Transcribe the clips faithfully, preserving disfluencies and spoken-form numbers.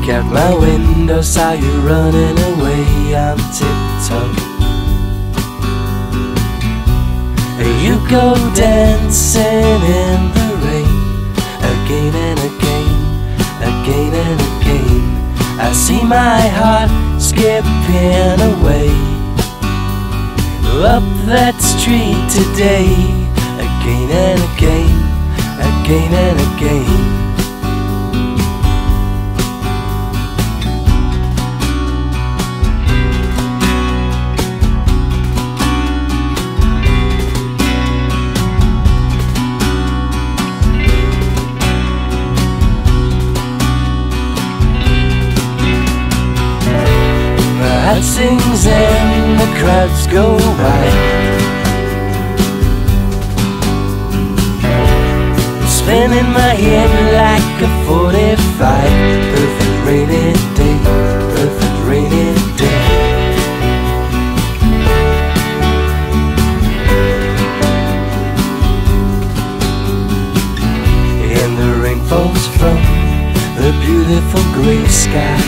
Look out my window, saw you running away on tiptoe. You go dancing in the rain, again and again, again and again. I see my heart skipping away up that street today, again and again, again and again. It sings and the crowds go by, spinning my head like a forty-five. Perfect rainy day, perfect rainy day. And the rain falls from the beautiful grey sky,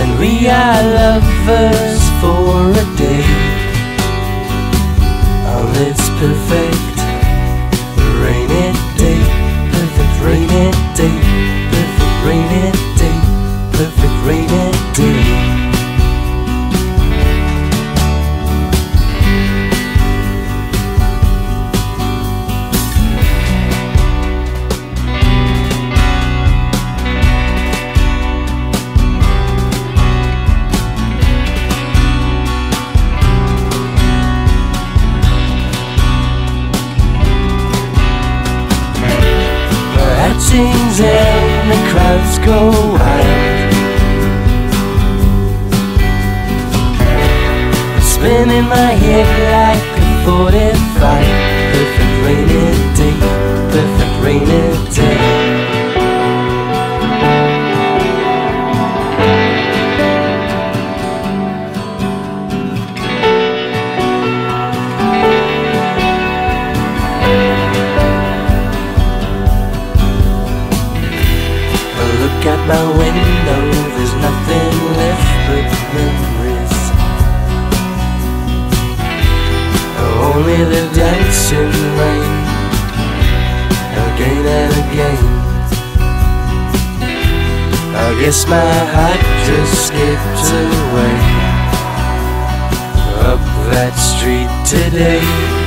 and we are lovers for a day on this perfect rainy day, perfect rainy day, perfect rainy day, perfect rainy day. Sings and the crowds go wild, spinning my head like a forty-five. Perfect rainy day, perfect rainy day. Out my window, there's nothing left but memories. Only the dancing rain, again and again. I guess my heart just skipped away up that street today.